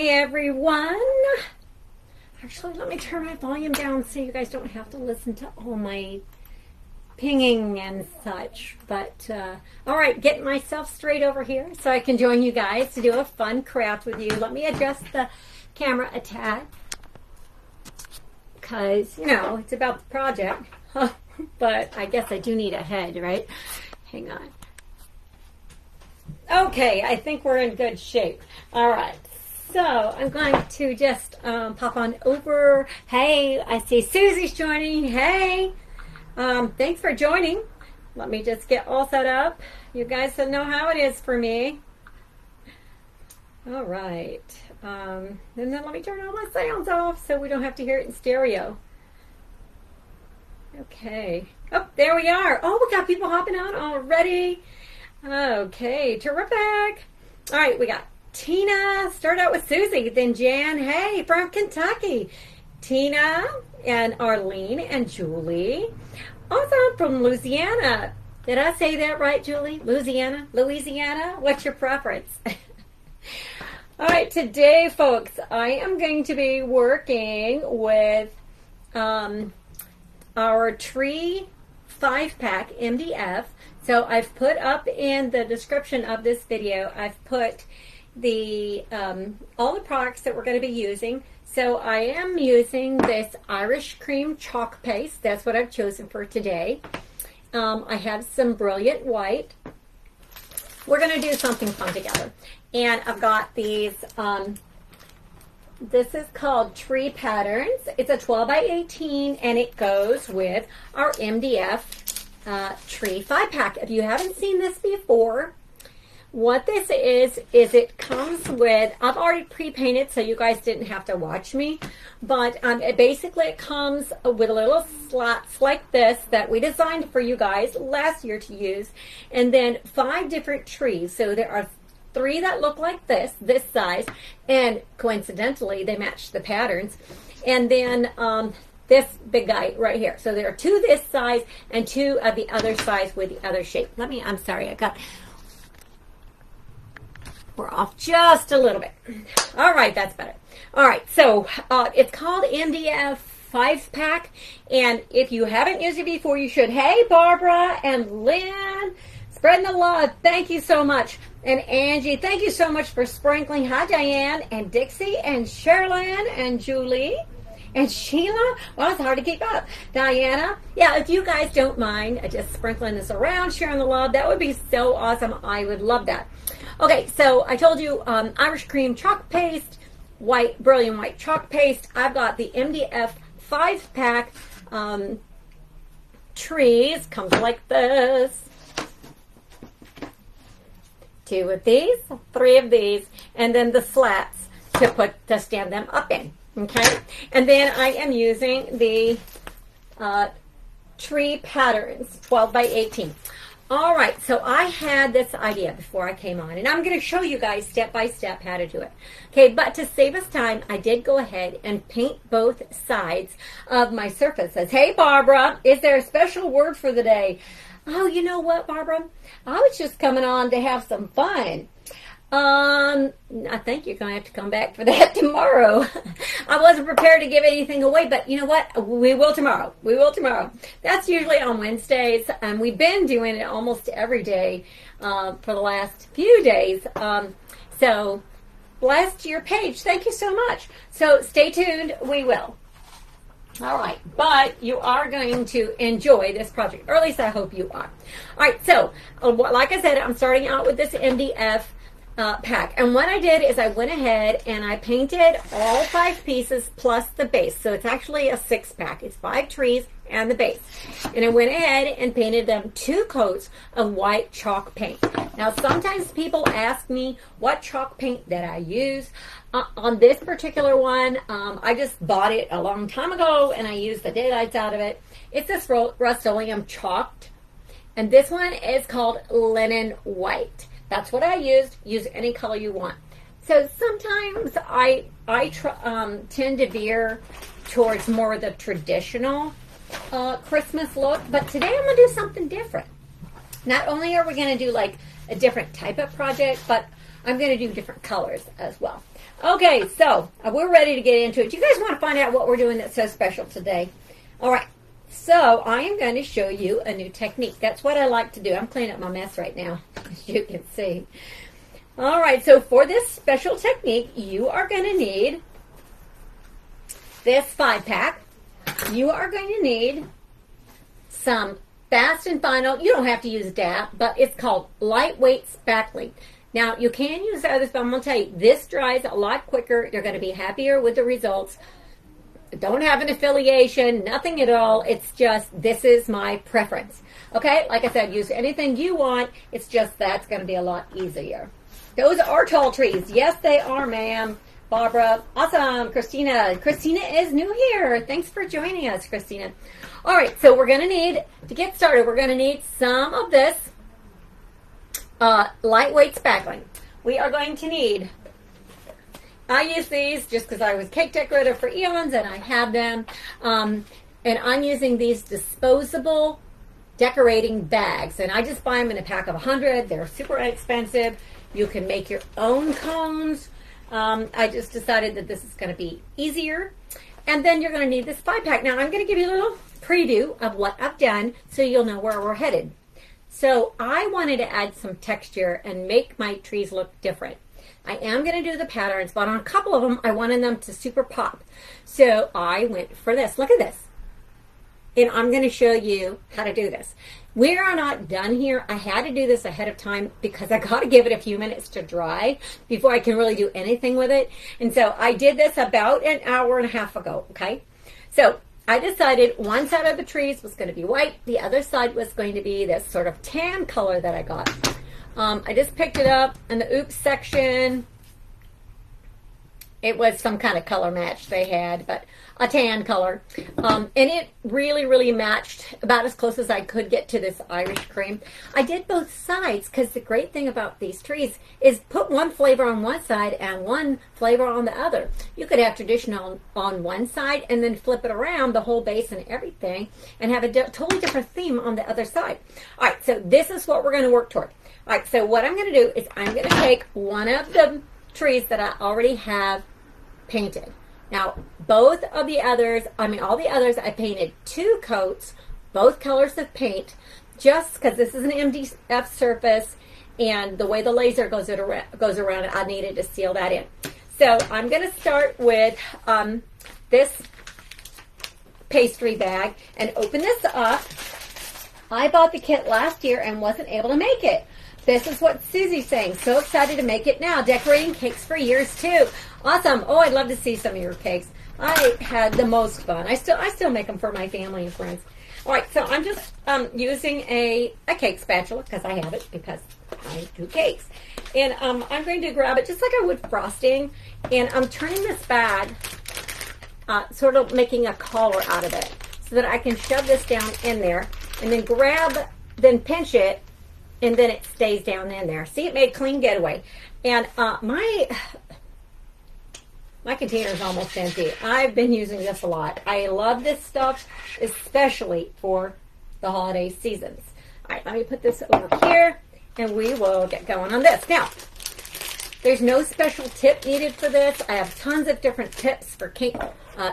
Hey everyone. Actually, let me turn my volume down so you guys don't have to listen to all my pinging and such. But all right, getting myself straight over here so I can join you guys to do a fun craft with you. Let me adjust the camera a tad because, you know, it's about the project. But I guess I do need a head, right? Hang on. Okay, I think we're in good shape. All right, so I'm going to just pop on over. Hey, I see Susie's joining. Hey, thanks for joining. Let me just get all set up. You guys don't know how it is for me. All right, and then let me turn all my sounds off so we don't have to hear it in stereo. Okay. Oh, there we are. Oh, we got people hopping on already. Okay, terrific. All right, we got Tina. Start out with Susie, then Jan. Hey, from Kentucky. Tina and Arlene and Julie. Also from Louisiana. Did I say that right, Julie? Louisiana? Louisiana? What's your preference? All right, today, folks, I am going to be working with our Tree 5-Pack MDF. So I've put up in the description of this video, I've put the all the products that we're going to be using. So I am using this Irish Cream Chalk Paste. That's what I've chosen for today. I have some Brilliant White. We're going to do something fun together. And I've got these, this is called Tree Patterns. It's a 12 by 18, and it goes with our MDF Tree 5-Pack. If you haven't seen this before, what this is it comes with, I've already pre-painted so you guys didn't have to watch me, but it basically comes with little slots like this that we designed for you guys last year to use, and then 5 different trees. So there are 3 that look like this size, and coincidentally they match the patterns, and then this big guy right here. So there are 2 this size and 2 of the other size with the other shape. Let me, I'm sorry, I got, we're off just a little bit. All right, that's better. All right, so it's called MDF 5-Pack, and if you haven't used it before, you should. Hey, Barbara and Lynn, spreading the love, thank you so much. And Angie, thank you so much for sprinkling. Hi, Diane and Dixie and Sherilyn and Julie and Sheila. Well, it's hard to keep up. Diana, yeah, if you guys don't mind just sprinkling this around, sharing the love, that would be so awesome. I would love that. Okay, so I told you Irish Cream Chalk Paste, white, Brilliant White Chalk Paste. I've got the MDF 5-Pack trees. Comes like this. 2 of these, 3 of these, and then the slats to put, to stand them up in, okay? And then I am using the Tree Patterns, 12 by 18. All right, so I had this idea before I came on, and I'm gonna show you guys step by step how to do it. Okay, but to save us time, I did go ahead and paint both sides of my surfaces. Hey, Barbara, is there a special word for the day? Oh, you know what, Barbara? I was just coming on to have some fun. I think you're going to have to come back for that tomorrow. I wasn't prepared to give anything away, but you know what? We will tomorrow. We will tomorrow. That's usually on Wednesdays, and we've been doing it almost every day for the last few days. So, blessed your page. Thank you so much. So, stay tuned. We will. All right, but you are going to enjoy this project, or at least I hope you are. All right, so like I said, I'm starting out with this MDF pack. And what I did is I went ahead and I painted all 5 pieces plus the base. So it's actually a 6-pack. It's 5 trees and the base. And I went ahead and painted them 2 coats of white chalk paint. Now, sometimes people ask me what chalk paint that I use. On this particular one, I just bought it a long time ago, and I used the daylights out of it. It's this Rust-Oleum chalked, and this one is called Linen White. That's what I used. Use any color you want. So sometimes I tend to veer towards more of the traditional Christmas look, but today I'm going to do something different. Not only are we going to do like a different type of project, but I'm going to do different colors as well. Okay, so we're ready to get into it. You guys want to find out what we're doing that's so special today? All right, so I am going to show you a new technique. That's what I like to do. I'm cleaning up my mess right now, as you can see. All right, so for this special technique, you are going to need this 5-pack. You are going to need some fast and final. You don't have to use DAP, but it's called lightweight spackling. Now, you can use others, but I'm going to tell you, this dries a lot quicker. You're going to be happier with the results. Don't have an affiliation, nothing at all. It's just, this is my preference. Okay, like I said, use anything you want. It's just that's going to be a lot easier. Those are tall trees. Yes, they are, ma'am. Barbara, awesome. Christina. Christina is new here. Thanks for joining us, Christina. All right, so we're going to need, to get started, we're going to need some of this lightweight spackling. We are going to need, I use these just because I was cake decorator for eons and I have them, and I'm using these disposable decorating bags, and I just buy them in a pack of 100. They're super inexpensive. You can make your own cones. I just decided that this is going to be easier. And then you're going to need this 5-pack. Now I'm going to give you a little preview of what I've done so you'll know where we're headed. So I wanted to add some texture and make my trees look different. I am going to do the patterns, but on a couple of them, I wanted them to super pop. So I went for this. Look at this. And I'm going to show you how to do this. We are not done here. I had to do this ahead of time because I got to give it a few minutes to dry before I can really do anything with it. And so I did this about an hour and a half ago, okay? So I decided one side of the trees was going to be white. The other side was going to be this sort of tan color that I got. I just picked it up in the oops section. It was some kind of color match they had, but a tan color. And it really, really matched about as close as I could get to this Irish cream. I did both sides because the great thing about these trees is put one flavor on one side and one flavor on the other. You could have traditional on one side and then flip it around, the whole base and everything, and have a totally different theme on the other side. All right, so this is what we're going to work toward. All right, so what I'm going to do is I'm going to take one of the trees that I already have painted. Now, both of the others, all the others, I painted 2 coats, both colors of paint, just because this is an MDF surface, and the way the laser goes around it, I needed to seal that in. So I'm going to start with this pastry bag and open this up. I bought the kit last year and wasn't able to make it. This is what Susie's saying. So excited to make it now. Decorating cakes for years too. Awesome. Oh, I'd love to see some of your cakes. I had the most fun. I still make them for my family and friends. All right, so I'm just using a cake spatula because I have it because I do cakes. And I'm going to grab it just like I would frosting. And I'm turning this bag, sort of making a collar out of it so that I can shove this down in there and then pinch it, and then it stays down in there. See, it made a clean getaway. And my container is almost empty. I've been using this a lot. I love this stuff, especially for the holiday seasons. All right, let me put this over here, and we will get going on this. Now, there's no special tip needed for this. I have tons of different tips for cake.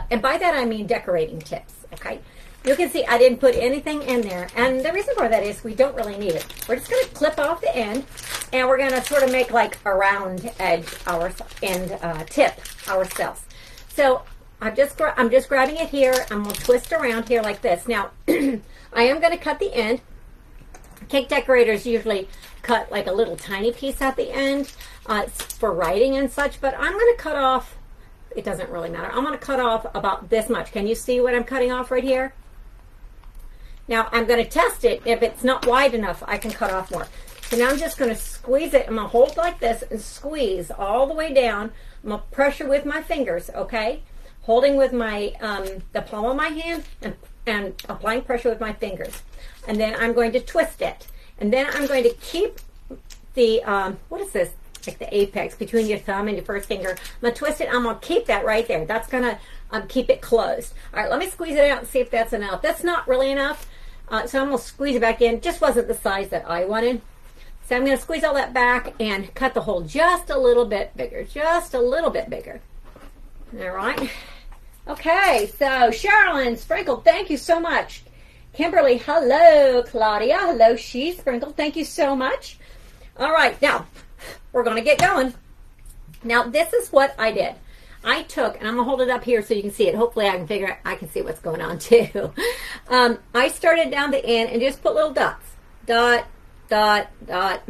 And by that, I mean decorating tips, okay? You can see I didn't put anything in there, and the reason for that is we don't really need it. We're just going to clip off the end, and we're going to sort of make like a round edge tip ourselves. So I'm just grabbing it here. I'm going to twist around here like this. Now, I am going to cut the end. Cake decorators usually cut like a little tiny piece at the end for writing and such, but I'm going to cut off. It doesn't really matter. I'm going to cut off about this much. Can you see what I'm cutting off right here? Now, I'm going to test it. If it's not wide enough, I can cut off more. So now I'm just going to squeeze it. I'm going to hold like this and squeeze all the way down. I'm going to pressure with my fingers, okay? Holding with my the palm of my hand and applying pressure with my fingers. And then I'm going to twist it. And then I'm going to keep the, what is this? Like the apex between your thumb and your first finger. I'm going to twist it. I'm going to keep that right there. That's going to keep it closed. All right, let me squeeze it out and see if that's enough. That's not really enough. So I'm going to squeeze it back in. Just wasn't the size that I wanted. So I'm going to squeeze all that back and cut the hole just a little bit bigger, just a little bit bigger. All right. Okay, so Sherilyn Sprinkle, thank you so much. Kimberly, hello. Claudia, hello. She sprinkled, thank you so much. All right, now we're going to get going. Now this is what I did. I took, and I'm gonna hold it up here so you can see it. Hopefully I can figure out, I can see what's going on too. I started down the end and just put little dots. Dot, dot, dot.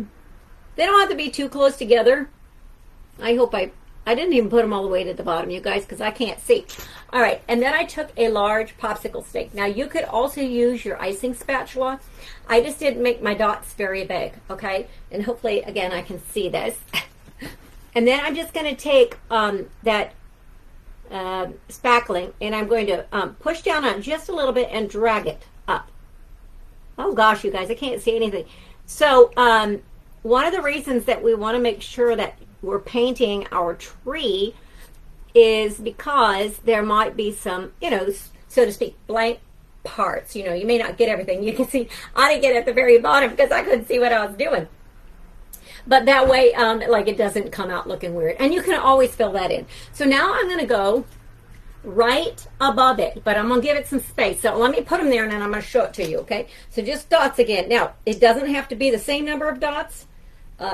They don't have to be too close together. I hope I didn't even put them all the way to the bottom, you guys, because I can't see. All right, and then I took a large popsicle stick. Now you could also use your icing spatula. I just didn't make my dots very big, okay? And hopefully, again, I can see this. And then I'm just gonna take that spackling, and I'm going to push down on it just a little bit and drag it up. Oh gosh, you guys, I can't see anything. So one of the reasons that we want to make sure that we're painting our tree is because there might be some, you know, so to speak, blank parts. You know, you may not get everything. You can see I didn't get at the very bottom because I couldn't see what I was doing. But that way, like, it doesn't come out looking weird. And you can always fill that in. So now I'm going to go right above it, but I'm going to give it some space. So let me put them there, and then I'm going to show it to you, okay? So just dots again. Now, it doesn't have to be the same number of dots.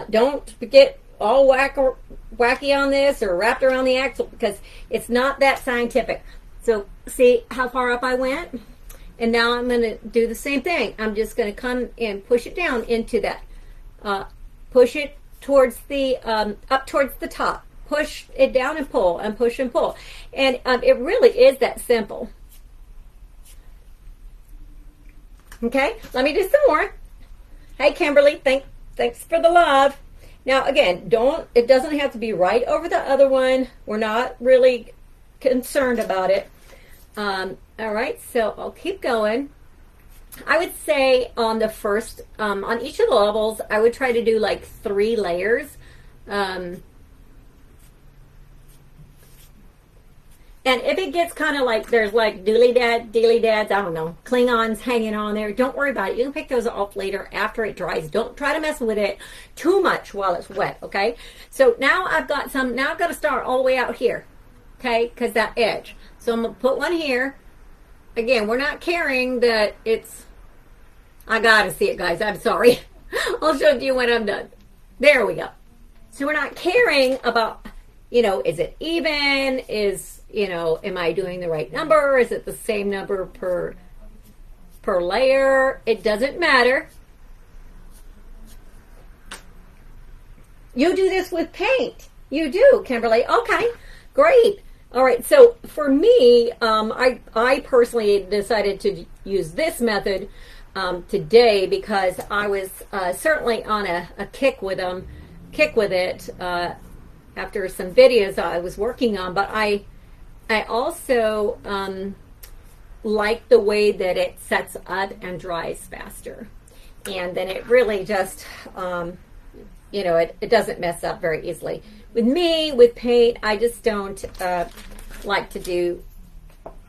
Don't get all wacky on this or wrapped around the axle because it's not that scientific. So see how far up I went? And now I'm going to do the same thing. I'm just going to come and push it down into that push it towards the, up towards the top. Push it down and pull and push and pull. And it really is that simple. Okay, let me do some more. Hey, Kimberly, thanks for the love. Now, again, it doesn't have to be right over the other one. We're not really concerned about it. All right, so I'll keep going. I would say on the first, on each of the levels, I would try to do like 3 layers. And if it gets kind of like, there's like doodly dads, I don't know, Klingons hanging on there, don't worry about it. You can pick those off later after it dries. Don't try to mess with it too much while it's wet, okay? So now I've got some, now I've got to start all the way out here, okay? Because that edge. So I'm going to put one here. Again, we're not caring that it's, I gotta see it, guys. I'm sorry. I'll show it to you when I'm done. There we go. So we're not caring about, you know, is it even? Is, you know, am I doing the right number? Is it the same number per layer? It doesn't matter. You do this with paint. You do, Kimberly. Okay, great. All right, so for me, I personally decided to use this method today because I was certainly on a kick with it after some videos I was working on, but I also like the way that it sets up and dries faster. And then it really just, you know, it doesn't mess up very easily. With me, with paint, I just don't like to do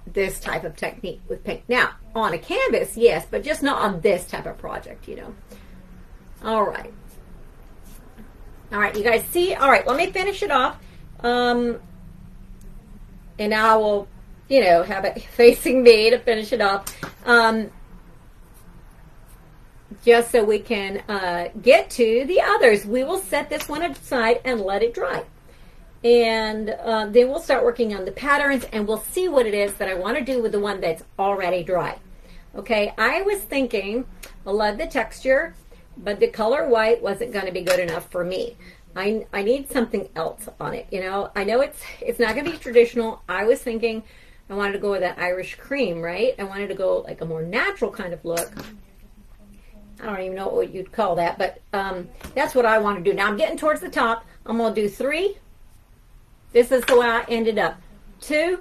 this type of technique with paint. Now, on a canvas, yes, but just not on this type of project, you know. All right. All right, you guys see? All right, let me finish it off. And I will, you know, have it facing me to finish it off. Just so we can get to the others. We will set this one aside and let it dry. And then we'll start working on the patterns and we'll see what it is that I want to do with the one that's already dry. Okay, I was thinking I love the texture, but the color white wasn't going to be good enough for me. I need something else on it, you know. I know it's not going to be traditional. I was thinking I wanted to go with that Irish cream, right? I wanted to go like a more natural kind of look. I don't even know what you'd call that, but that's what I want to do. Now I'm getting towards the top. I'm going to do 3. This is the way I ended up. 2.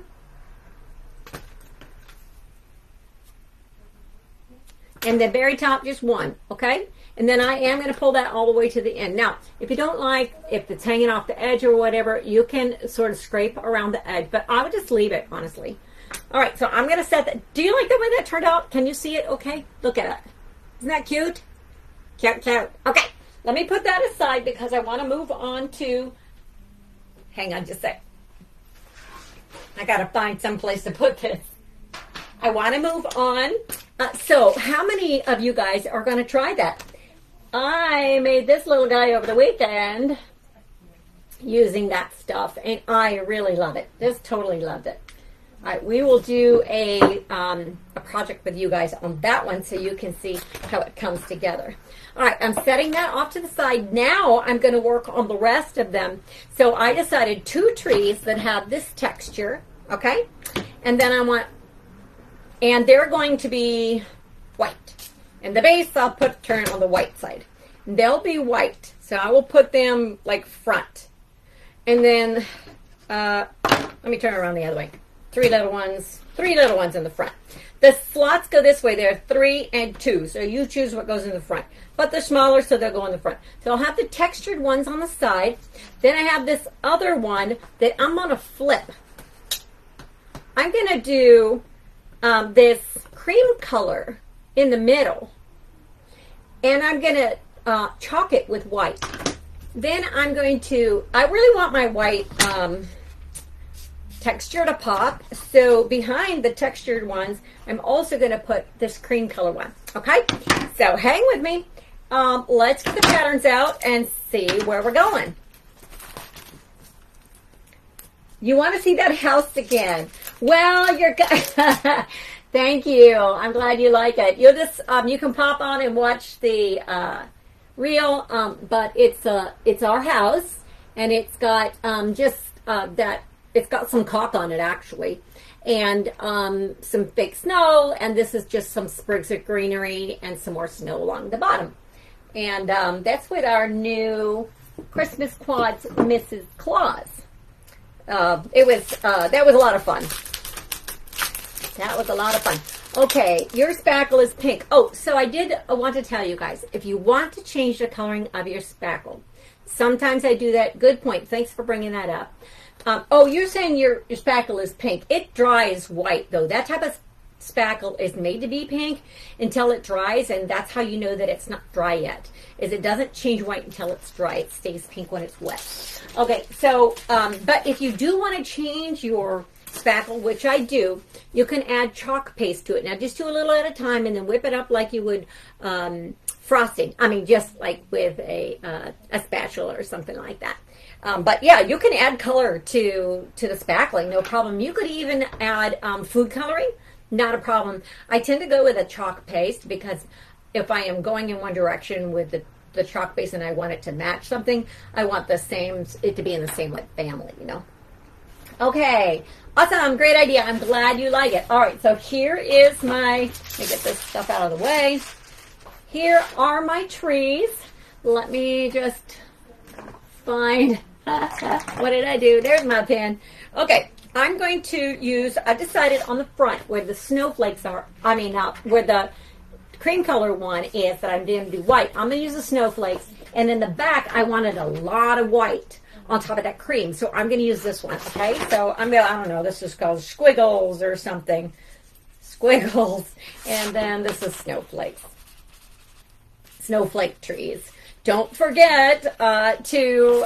And the very top, just 1, okay? And then I am going to pull that all the way to the end. Now, if you don't like, if it's hanging off the edge or whatever, you can sort of scrape around the edge, but I would just leave it, honestly. All right, so I'm going to set that. Do you like the way that turned out? Can you see it okay? Look at it. Isn't that cute? Cute, cute. Okay, Let me put that aside because I want to move on to, hang on just a sec. I got to find some place to put this. I want to move on. So how many of you guys are going to try that? I made this little guy over the weekend using that stuff, and I really love it. Just totally loved it. All right, we will do a project with you guys on that one so you can see how it comes together. All right, I'm setting that off to the side. Now I'm going to work on the rest of them. So I decided 2 trees that have this texture, okay? And then I want, and they're going to be white. And the base I'll put, turn on the white side. They'll be white, so I will put them like front. And then, let me turn around the other way. 3 little ones in the front. The slots go this way. They're 3 and 2, so you choose what goes in the front. But they're smaller, so they'll go in the front. So I'll have the textured ones on the side. Then I have this other one that I'm gonna flip. I'm gonna do this cream color in the middle, and I'm gonna chalk it with white. Then I'm going to, I really want my white texture to pop, so behind the textured ones I'm also going to put this cream color one. Okay, so hang with me. Let's get the patterns out and see where we're going. You want to see that house again? Well, you're thank you, I'm glad you like it. You'll just you can pop on and watch the reel, but it's our house, and it's got it's got some caulk on it, actually, and some fake snow, and this is just some sprigs of greenery and some more snow along the bottom. And that's what our new Christmas Quads Mrs. Claus. It was, that was a lot of fun. That was a lot of fun. Okay, your spackle is pink. Oh, so I did want to tell you guys, if you want to change the coloring of your spackle, sometimes I do that. Good point. Thanks for bringing that up. Oh, you're saying your spackle is pink. It dries white, though. That type of spackle is made to be pink until it dries, and that's how you know that it's not dry yet, is it doesn't change white until it's dry. It stays pink when it's wet. Okay, so, but if you do want to change your spackle, which I do, you can add chalk paste to it. Now, just do a little at a time and then whip it up like you would frosting. I mean, just like with a spatula or something like that. But yeah, you can add color to the spackling, no problem. You could even add food coloring, not a problem. I tend to go with a chalk paste because if I am going in one direction with the chalk paste and I want it to match something, I want the same, it to be in the same like family, you know. Okay, awesome, great idea. I'm glad you like it. All right, so here is my, let me get this stuff out of the way. Here are my trees. Let me just find. What did I do? There's my pen. Okay, I'm going to use, I decided on the front where the snowflakes are, I mean, where the cream color one is that I'm going to do white. I'm going to use the snowflakes, and in the back, I wanted a lot of white on top of that cream, so I'm going to use this one, okay? So I'm going to, I don't know, this is called squiggles or something. Squiggles, and then this is snowflakes. Snowflake trees. Don't forget to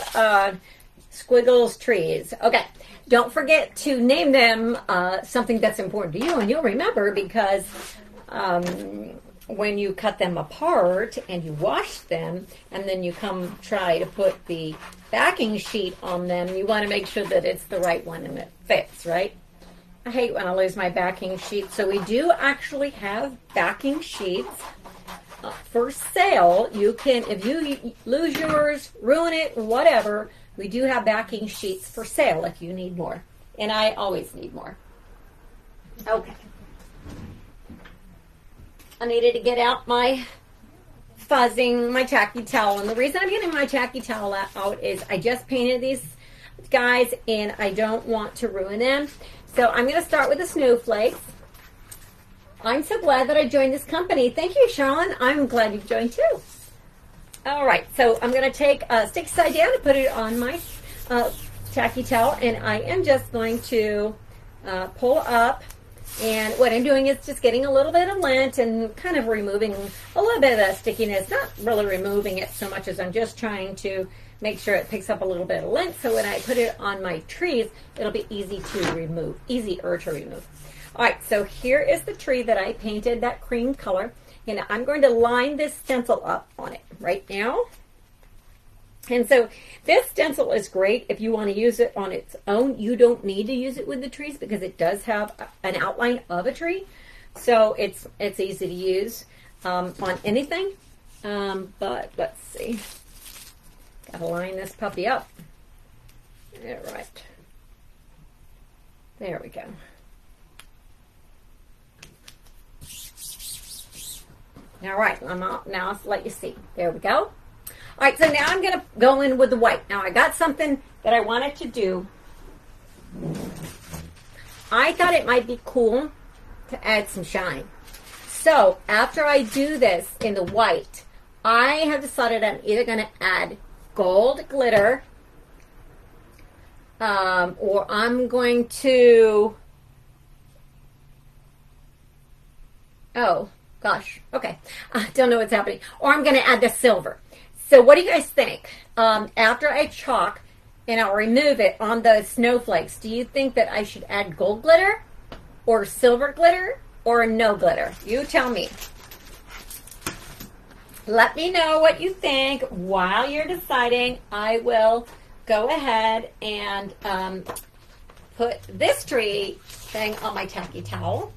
squiggles trees. Okay, don't forget to name them something that's important to you, and you'll remember because when you cut them apart and you wash them and then you come try to put the backing sheet on them, you want to make sure that it's the right one and it fits, right? I hate when I lose my backing sheet, so we do actually have backing sheets for sale. You can, if you lose yours, ruin it, whatever, we do have backing sheets for sale if you need more, and I always need more. Okay, I needed to get out my fuzzing, my tacky towel, and the reason I'm getting my tacky towel out is I just painted these guys and I don't want to ruin them, so I'm going to start with the snowflakes. I'm so glad that I joined this company. Thank you, Sean. I'm glad you've joined too. All right, so I'm going to take stick side down and put it on my tacky towel, and I am just going to pull up And what I'm doing is just getting a little bit of lint and kind of removing a little bit of that stickiness, not really removing it so much as I'm just trying to make sure it picks up a little bit of lint, so when I put it on my trees, it'll be easy to remove, easier to remove. All right, so here is the tree that I painted that cream color, and I'm going to line this stencil up on it right now. And so this stencil is great if you want to use it on its own. You don't need to use it with the trees because it does have an outline of a tree. So it's easy to use on anything. But let's see. Gotta line this puppy up. All right. There we go. All right, I'm out now. I'll let you see. There we go. All right, so now I'm going to go in with the white. Now, I got something that I wanted to do. I thought it might be cool to add some shine. So, after I do this in the white, I have decided I'm either going to add gold glitter, or I'm going to... Oh, gosh. Okay. I don't know what's happening. Or I'm going to add the silver. So what do you guys think? After I chalk and I'll remove it on those snowflakes, do you think that I should add gold glitter or silver glitter or no glitter? You tell me. Let me know what you think while you're deciding. I will go ahead and put this tree thing on my tacky towel.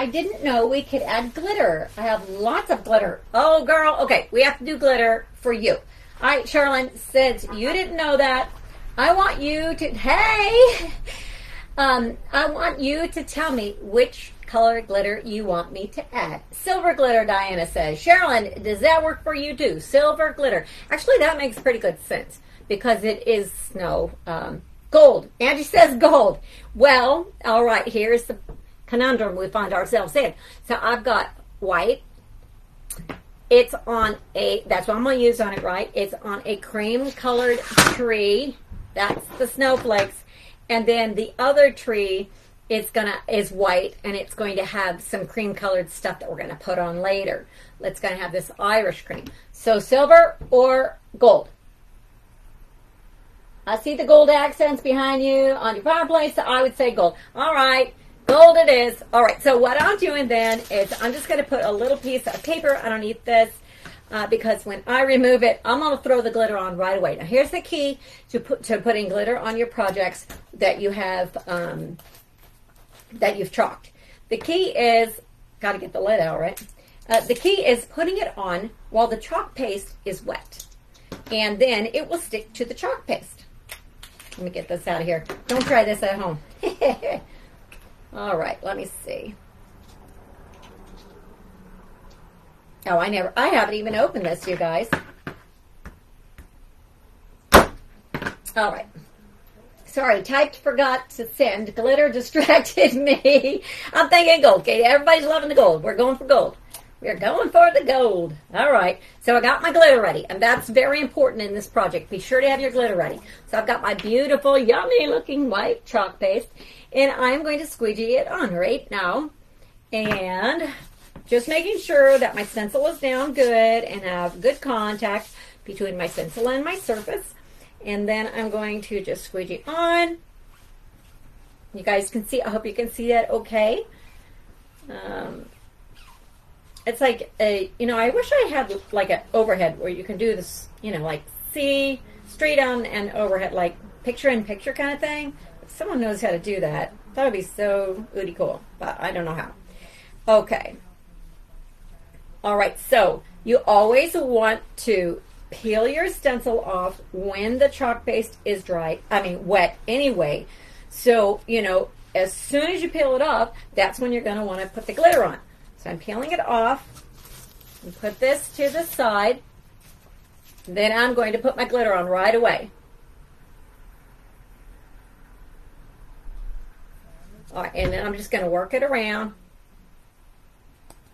I didn't know we could add glitter. I have lots of glitter. Oh, girl. Okay, we have to do glitter for you. All right, Charlene, since you didn't know that, I want you to... Hey! I want you to tell me which color glitter you want me to add. Silver glitter, Diana says. Charlene, does that work for you too? Silver glitter. Actually, that makes pretty good sense because it is snow. Gold. Angie says gold. Well, all right, here's the... conundrum we find ourselves in. So I've got white. It's on a, that's what I'm going to use on it, right? It's on a cream colored tree. That's the snowflakes. And then the other tree is white, and it's going to have some cream colored stuff that we're going to put on later. It's going to have this Irish cream. So silver or gold? I see the gold accents behind you on your fireplace, so I would say gold. All right. Gold it is. All right, so what I'm doing then is I'm just going to put a little piece of paper underneath this because when I remove it, I'm going to throw the glitter on right away. Now, here's the key to putting glitter on your projects that you have, that you've chalked. The key is, got to get the lid out, right? The key is putting it on while the chalk paste is wet, and then it will stick to the chalk paste. Let me get this out of here. Don't try this at home. All right, let me see. Oh, I haven't even opened this, you guys. All right. Sorry, forgot to send. Glitter distracted me. I'm thinking gold, okay? Everybody's loving the gold. We're going for gold. We're going for the gold. All right, so I got my glitter ready, and that's very important in this project. Be sure to have your glitter ready. So I've got my beautiful, yummy-looking white chalk paste, and I'm going to squeegee it on right now, and just making sure that my stencil is down good and have good contact between my stencil and my surface. And then I'm going to just squeegee on. You guys can see, I hope you can see that okay. It's like a, you know, I wish I had like an overhead where you can do this, you know, like see, straight on and overhead, like picture in picture kind of thing. Someone knows how to do that. That would be so ooty cool, but I don't know how. Okay. All right, so you always want to peel your stencil off when the chalk paste is wet anyway. So, you know, as soon as you peel it off, that's when you're going to want to put the glitter on. So I'm peeling it off and put this to the side. Then I'm going to put my glitter on right away. All right, and then I'm just going to work it around.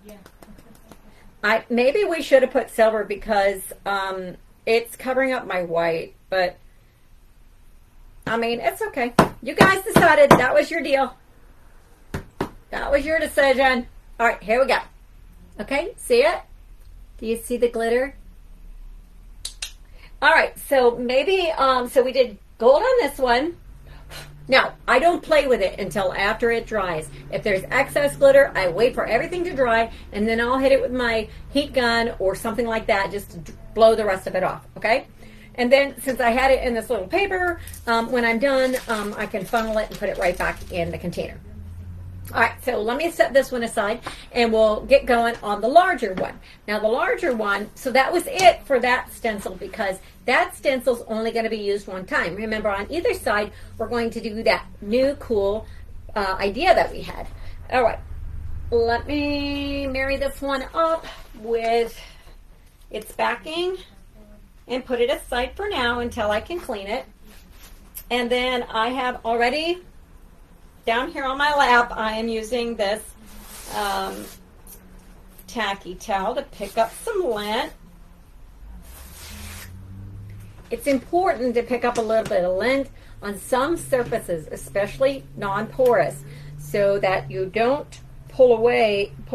Yeah. Maybe we should have put silver because it's covering up my white, but I mean, it's okay. You guys decided that was your deal. That was your decision. All right, here we go. Okay, see it? Do you see the glitter? All right, so maybe, so we did gold on this one. Now, I don't play with it until after it dries. If there's excess glitter, I wait for everything to dry, and then I'll hit it with my heat gun or something like that just to blow the rest of it off, okay? And then, since I had it in this little paper, when I'm done, I can funnel it and put it right back in the container. All right, so let me set this one aside, and we'll get going on the larger one. Now, the larger one, so that was it for that stencil, because that stencil's only going to be used one time. Remember, on either side, we're going to do that new cool idea that we had. All right, let me marry this one up with its backing and put it aside for now until I can clean it. And then I have already, down here on my lap, I am using this tacky towel to pick up some lint. It's important to pick up a little bit of lint on some surfaces, especially non-porous, so that you don't pull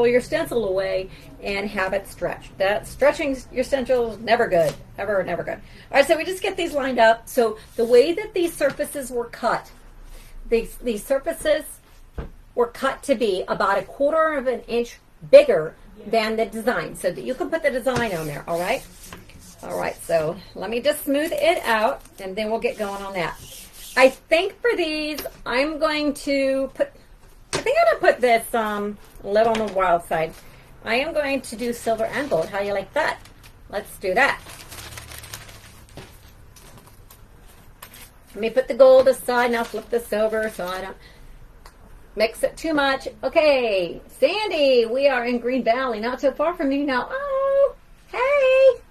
your stencil away and have it stretched. That stretching your stencil is never good, ever, never good. All right, so we just get these lined up. So the way that these surfaces were cut, these surfaces were cut to be about 1/4 of an inch bigger than the design, so that you can put the design on there, all right? All right, so let me just smooth it out, and then we'll get going on that. I think for these, I'm going to put, I'm going to put this lid on the wild side. I am going to do silver and gold. How do you like that? Let's do that. Let me put the gold aside, now flip the silver so I don't mix it too much. Okay, Sandy, we are in Green Valley, not so far from you now. Oh, hey.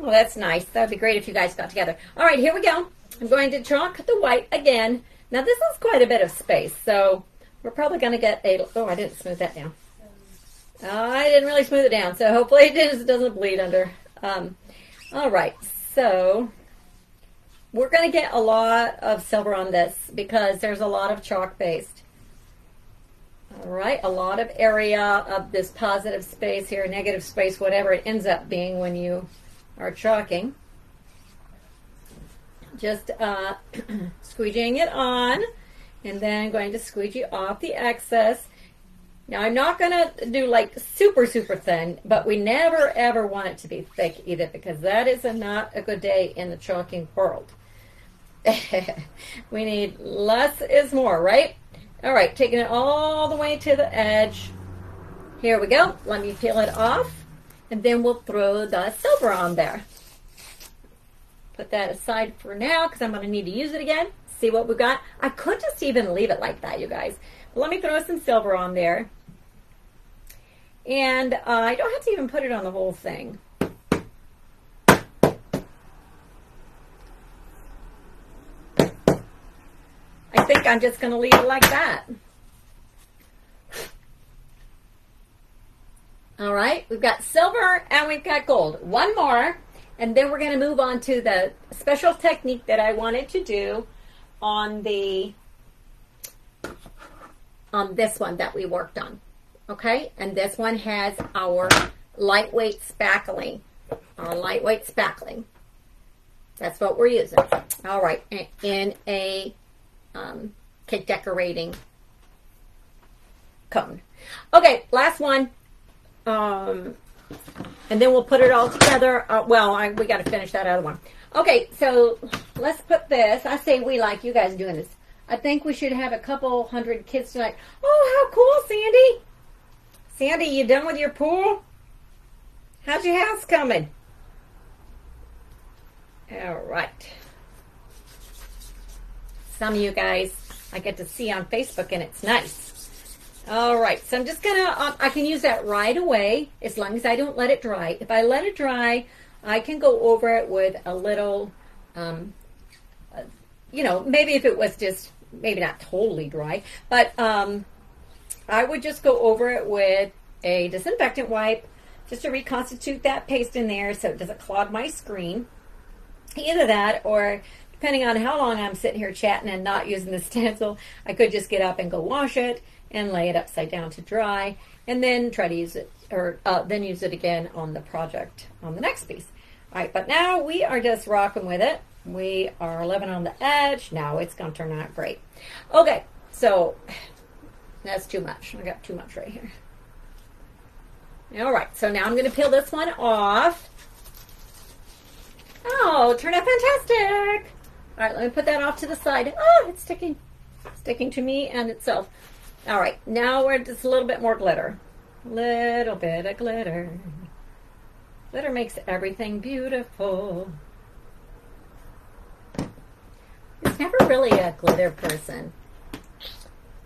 Well, that's nice. That would be great if you guys got together. All right, here we go. I'm going to chalk the white again. Now, this is quite a bit of space, so we're probably going to get a... Oh, I didn't smooth that down. I didn't really smooth it down, so hopefully it just doesn't bleed under. All right, so... We're going to get a lot of silver on this because there's a lot of chalk paste. All right, a lot of area of this positive space here, negative space, whatever it ends up being when you are chalking. Just squeegeeing it on and then going to squeegee off the excess. Now, I'm not going to do like super, super thin, but we never, ever want it to be thick either because that is not a good day in the chalking world. We need less is more, right? All right, taking it all the way to the edge. Here we go. Let me peel it off, and then we'll throw the silver on there. Put that aside for now because I'm going to need to use it again. See what we got? I could just even leave it like that, you guys. But let me throw some silver on there. And I don't have to even put it on the whole thing. I think I'm just going to leave it like that. All right, we've got silver and we've got gold. One more, and then we're going to move on to the special technique that I wanted to do on the... this one that we worked on, okay? And this one has our lightweight spackling, That's what we're using. All right, in a cake decorating cone. Okay, last one. And then we'll put it all together. We got to finish that other one. Okay, so let's put this. I say we, like you guys doing this. I think we should have a couple hundred kids tonight. Oh, how cool, Sandy. Sandy, you done with your pool? How's your house coming? All right. Some of you guys I get to see on Facebook, and it's nice. All right, so I'm just going to, I can use that right away as long as I don't let it dry. If I let it dry, I can go over it with a little, you know, maybe if it was just... maybe not totally dry, but I would just go over it with a disinfectant wipe just to reconstitute that paste in there so it doesn't clog my screen. Either that, or depending on how long I'm sitting here chatting and not using the stencil, I could just get up and go wash it and lay it upside down to dry, and then try to use it, or then use it again on the project on the next piece. All right, but now we are just rocking with it. We are living on the edge. Now it's gonna turn out great. Okay, so that's too much. I got too much right here. All right, so now I'm gonna peel this one off. Oh, it turned out fantastic. All right, let me put that off to the side. Oh, it's sticking to me and itself. All right, now we're just a little bit more glitter. Little bit of glitter. Glitter makes everything beautiful. It's never really a glitter person.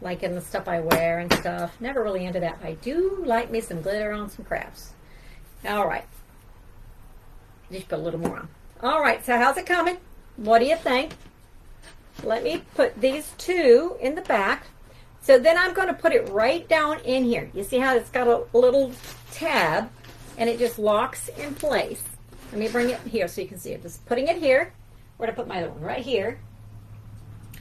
Like in the stuff I wear and stuff. Never really into that. I do like me some glitter on some crafts. All right. Just put a little more on. All right, so how's it coming? What do you think? Let me put these two in the back. So then I'm going to put it right down in here. You see how it's got a little tab and it just locks in place. Let me bring it here so you can see it. Just putting it here. Where to put my other one? Right here.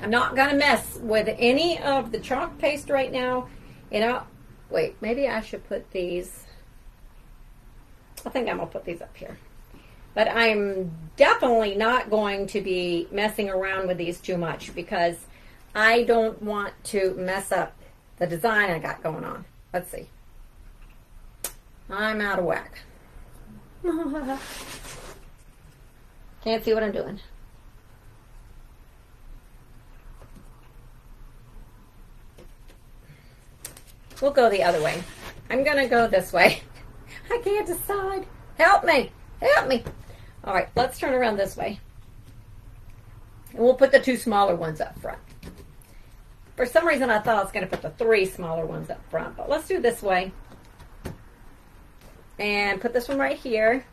I'm not going to mess with any of the chalk paste right now. You know, wait, maybe I should put these. I think I'm going to put these up here. But I'm definitely not going to be messing around with these too much because I don't want to mess up the design I got going on. Let's see. I'm out of whack. Can't see what I'm doing. We'll go the other way. I'm going to go this way. I can't decide. Help me. Help me. All right, let's turn around this way. And we'll put the two smaller ones up front. For some reason, I thought I was going to put the three smaller ones up front, but let's do this way. And put this one right here.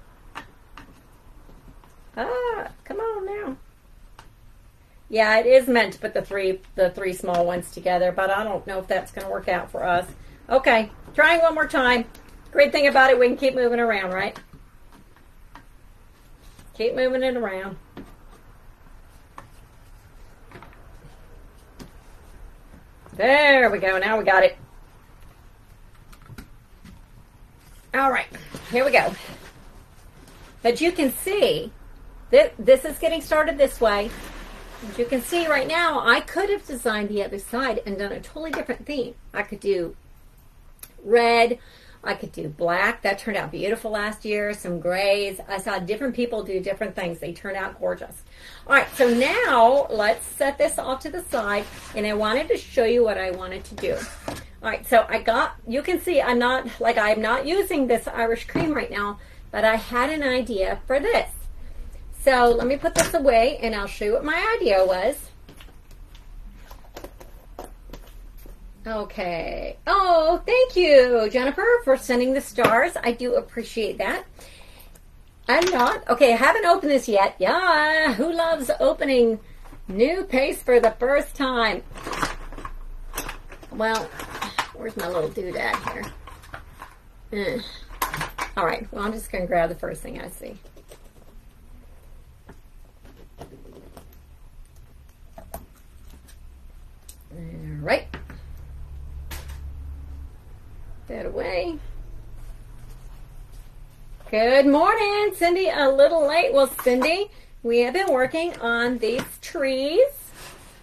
Ah, come on now. Yeah, it is meant to put the three small ones together, but I don't know if that's going to work out for us. Okay, trying one more time. Great thing about it, we can keep moving around, right? Keep moving it around. There we go. Now we got it. All right. Here we go. But you can see that this is getting started this way. As you can see right now, I could have designed the other side and done a totally different theme. I could do red. I could do black. That turned out beautiful last year. Some grays. I saw different people do different things. They turned out gorgeous. All right, so now let's set this off to the side, and I wanted to show you what I wanted to do. All right, so you can see I'm not using this Irish cream right now, but I had an idea for this. So let me put this away, and I'll show you what my idea was. Okay. Oh, thank you, Jennifer, for sending the stars. I do appreciate that. Okay, I haven't opened this yet. Yeah, who loves opening new paste for the first time? Well, where's my little doodad here? All right, well, I'm just going to grab the first thing I see. All right. That away. Good morning, Cindy. A little late. Well, Cindy, we have been working on these trees,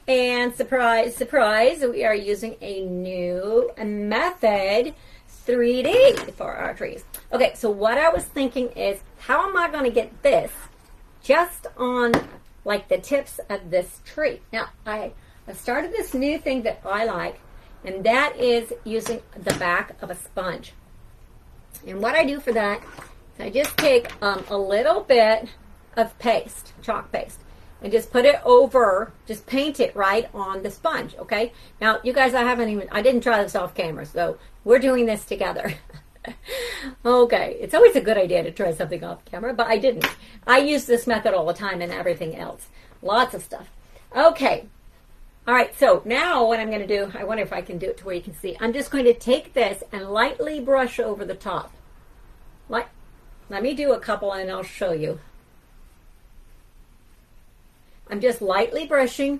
and surprise, surprise, we are using a new method, 3D, for our trees. Okay, so what I was thinking is, how am I going to get this just on like the tips of this tree? Now, I started this new thing that I like. And that is using the back of a sponge. And what I do for that, I just take a little bit of paste, chalk paste, and just put it over, just paint it right on the sponge, okay? Now, you guys, I didn't try this off camera, so we're doing this together. Okay, it's always a good idea to try something off camera, but I didn't. I use this method all the time and everything else. Lots of stuff. Okay. All right, so now what I'm going to do, I wonder if I can do it to where you can see. I'm just going to take this and lightly brush over the top. Let me do a couple and I'll show you. I'm just lightly brushing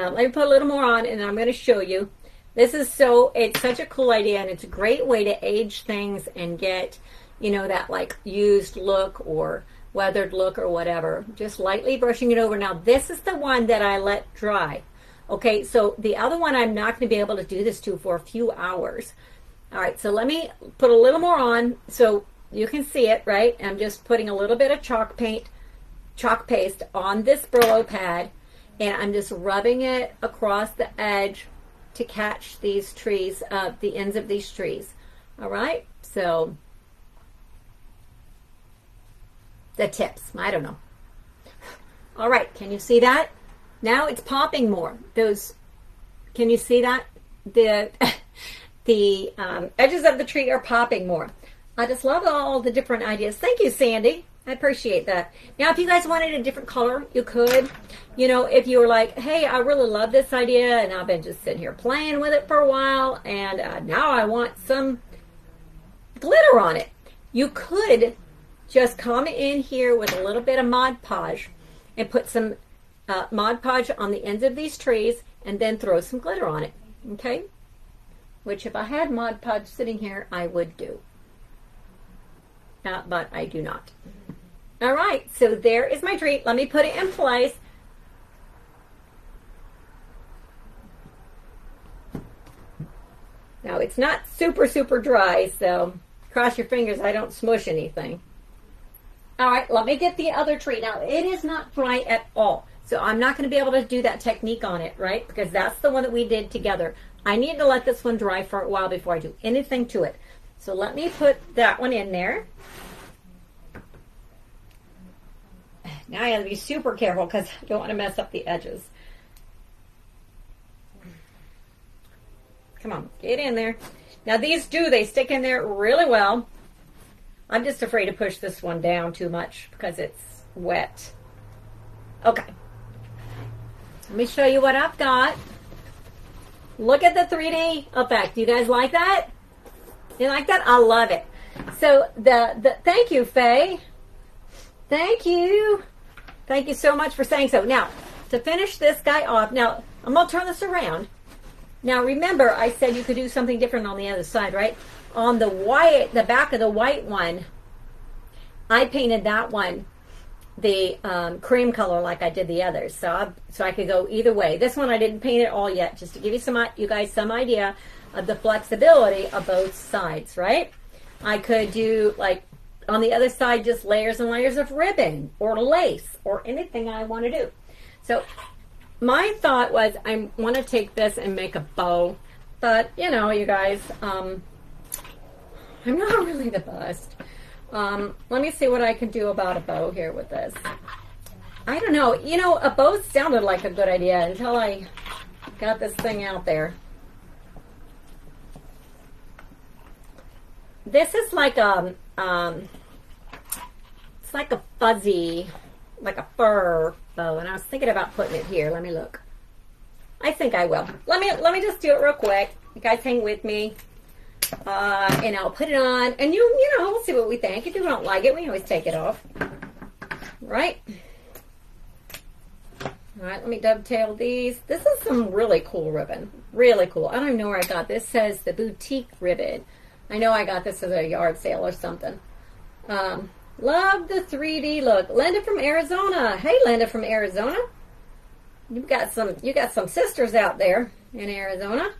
Let me put a little more on and I'm going to show you. This is so, it's such a cool idea, and it's a great way to age things and get, you know, that like used look or weathered look or whatever. Just lightly brushing it over. Now this is the one that I let dry. Okay, so the other one I'm not going to be able to do this to for a few hours. All right, so let me put a little more on so you can see it, right? I'm just putting a little bit of chalk paste on this Brillo pad, and I'm just rubbing it across the edge to catch these trees, the ends of these trees. All right, so the tips, I don't know. All right, can you see that? Now it's popping more. Those, can you see that? The edges of the tree are popping more. I just love all the different ideas. Thank you, Sandy. I appreciate that. Now, if you guys wanted a different color, you could. You know, if you were like, hey, I really love this idea, and I've been just sitting here playing with it for a while, and now I want some glitter on it. You could just come in here with a little bit of Mod Podge and put some Mod Podge on the ends of these trees and then throw some glitter on it, okay? Which if I had Mod Podge sitting here, I would do. But I do not. All right, so there is my tree. Let me put it in place. Now, it's not super, super dry, so cross your fingers I don't smush anything. All right, let me get the other tree. Now, it is not dry at all, so I'm not going to be able to do that technique on it, right? Because that's the one that we did together. I need to let this one dry for a while before I do anything to it. So let me put that one in there. Now I have to be super careful because I don't want to mess up the edges. Come on, get in there. Now these do, they stick in there really well. I'm just afraid to push this one down too much because it's wet. Okay. Let me show you what I've got. Look at the 3D effect. You guys like that? You like that? I love it. So the thank you, Faye. Thank you. Thank you so much for saying so. Now, to finish this guy off, now, I'm going to turn this around. Now, remember, I said you could do something different on the other side, right? On the white, the back of the white one, I painted that one the cream color like I did the others. So I could go either way. This one I didn't paint it all yet, just to give you some, you guys some idea of the flexibility of both sides, right? I could do, like, on the other side, just layers and layers of ribbon or lace or anything I want to do. So my thought was I want to take this and make a bow, but, you know, you guys, I'm not really the best. Let me see what I can do about a bow here with this. I don't know. You know, a bow sounded like a good idea until I got this thing out there. This is like a, it's like a fuzzy, like a fur bow, and I was thinking about putting it here. Let me look. I think I will. Let me just do it real quick. You guys hang with me, and I'll put it on, and you know, we'll see what we think. If you don't like it, we always take it off, right? All right, let me dovetail these. This is some really cool ribbon, really cool. I don't even know where I got this. It says the boutique ribbon. I know I got this at a yard sale or something. Love the 3D look. Linda from Arizona. Hey, Linda from Arizona. You got some sisters out there in Arizona.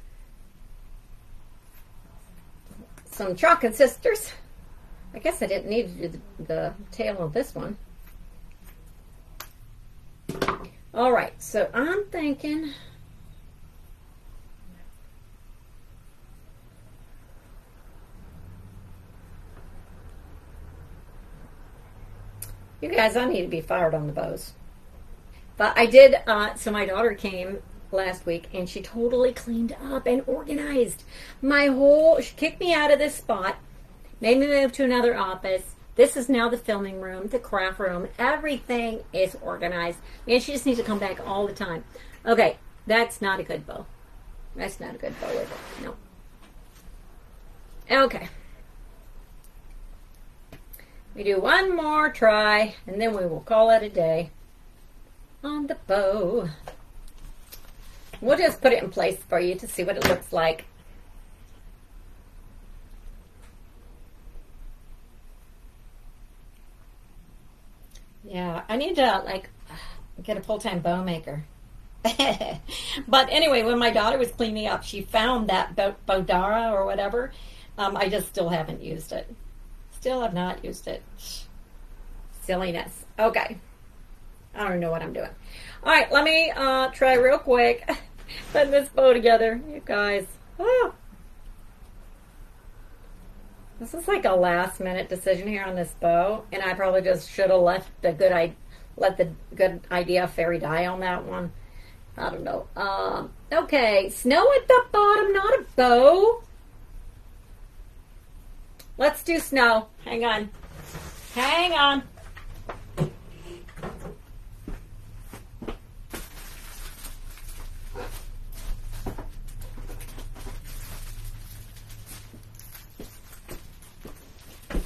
Some chalking sisters. I guess I didn't need to do the tail of this one. All right, so I'm thinking. You guys, I need to be fired on the bows. But I did, so my daughter came last week, and she totally cleaned up and organized my whole, she kicked me out of this spot, made me move to another office. This is now the filming room, the craft room. Everything is organized. And she just needs to come back all the time. Okay, that's not a good bow. That's not a good bow either. No. Okay. We do one more try, and then we will call it a day on the bow. We'll just put it in place for you to see what it looks like. Yeah, I need to like get a full-time bow maker. But anyway, when my daughter was cleaning up, she found that Bodara or whatever. I just still haven't used it. Still have not used it. Silliness. Okay. I don't know what I'm doing. All right, let me try real quick. Put this bow together, you guys. Oh. This is like a last-minute decision here on this bow, and I probably just should have left the good idea. Let the good idea fairy die on that one. I don't know. Okay, snow at the bottom, not a bow. Let's do snow. Hang on. Hang on.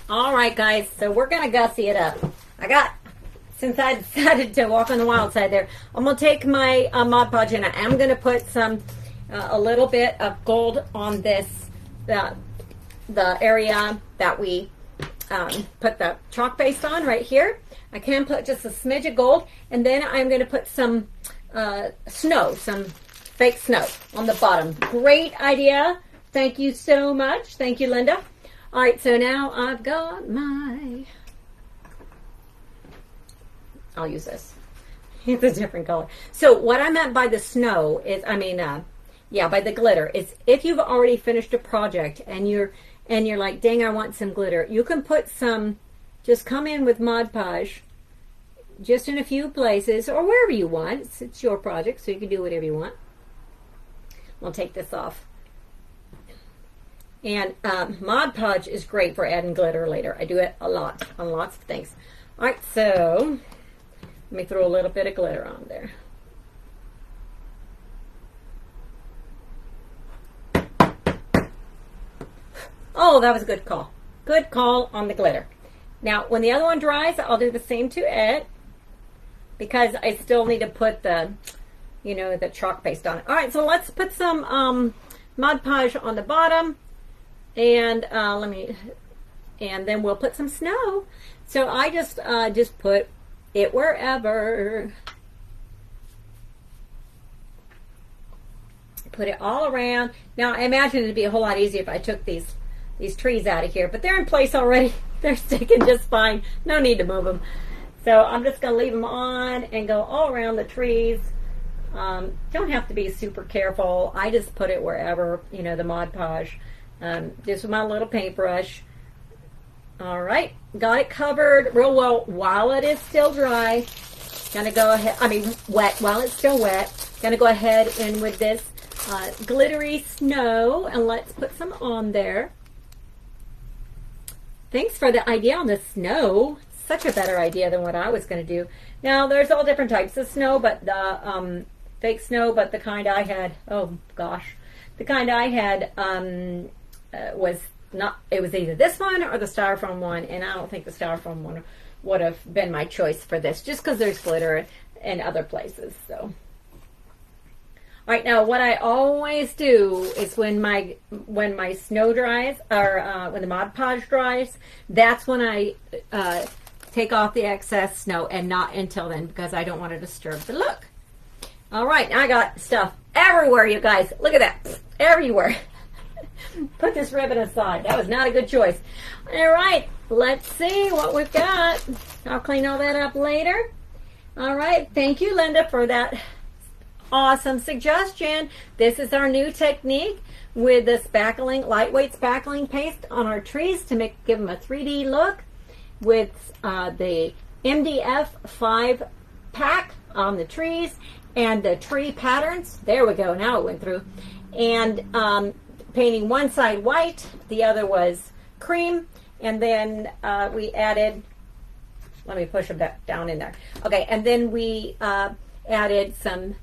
All right, guys, so we're going to gussy it up. I got... Since I decided to walk on the wild side there, I'm going to take my Mod Podge and I am going to put some, a little bit of gold on this, the area that we put the chalk paste on right here. I can put just a smidge of gold, and then I'm going to put some snow, some fake snow on the bottom. Great idea. Thank you so much. Thank you, Linda. All right, so now I've got my... I'll use this. It's a different color. So what I meant by the snow is, by the glitter, is if you've already finished a project and you're like, dang, I want some glitter, you can put some, just come in with Mod Podge, just in a few places or wherever you want. It's your project, so you can do whatever you want. I'll take this off. And Mod Podge is great for adding glitter later. I do it a lot on lots of things. All right, so let me throw a little bit of glitter on there. Oh, that was a good call. Good call on the glitter. Now, when the other one dries, I'll do the same to it because I still need to put the, the chalk paste on it. All right, so let's put some Mod Podge on the bottom, and then we'll put some snow. So I just put it wherever. Put it all around. Now I imagine it'd be a whole lot easier if I took these trees out of here, but they're in place already. They're sticking just fine. No need to move them. So I'm just gonna leave them on and go all around the trees. Don't have to be super careful. I just put it wherever, the Mod Podge. Just with my little paintbrush. All right, got it covered real well while it is still dry. Gonna go ahead, wet while it's still wet. Gonna go ahead in with this glittery snow, and let's put some on there. Thanks for the idea on the snow. Such a better idea than what I was gonna do. Now, there's all different types of snow, but the fake snow, but the kind I had, was... it was either this one or the styrofoam one, and I don't think the styrofoam one would have been my choice for this, just because there's glitter in other places. So, all right, now what I always do is when my snow dries, or when the Mod Podge dries, that's when I take off the excess snow, and not until then, because I don't want to disturb the look. All right, now I got stuff everywhere, you guys. Look at that, everywhere. Put this ribbon aside. That was not a good choice. All right, let's see what we've got. I'll clean all that up later. All right, thank you, Linda, for that awesome suggestion. This is our new technique with the spackling, lightweight spackling paste on our trees to give them a 3D look with the MDF 5-pack on the trees and the tree patterns. There we go. Now it went through. And painting one side white, the other was cream, and then we added, let me push them back down in there. Okay, and then we added some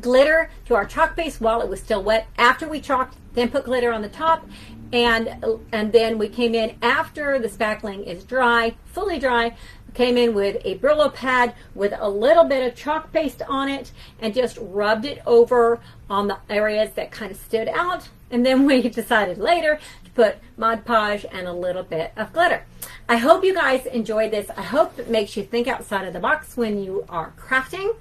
glitter to our chalk paste while it was still wet. After we chalked, then put glitter on the top, and then we came in after the spackling is dry, fully dry, came in with a Brillo pad with a little bit of chalk paste on it and just rubbed it over on the areas that kind of stood out. And then we decided later to put Mod Podge and a little bit of glitter. I hope you guys enjoyed this. I hope it makes you think outside of the box when you are crafting.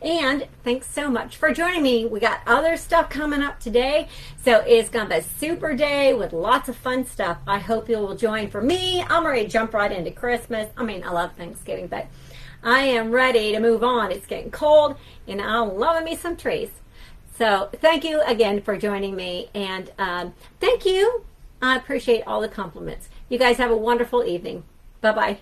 And thanks so much for joining me. We got other stuff coming up today. So it's going to be a super day with lots of fun stuff. I hope you will join. For me, I'm ready to jump right into Christmas. I mean, I love Thanksgiving, but I am ready to move on. It's getting cold, and I'm loving me some trees. So thank you again for joining me, and thank you. I appreciate all the compliments. You guys have a wonderful evening. Bye-bye.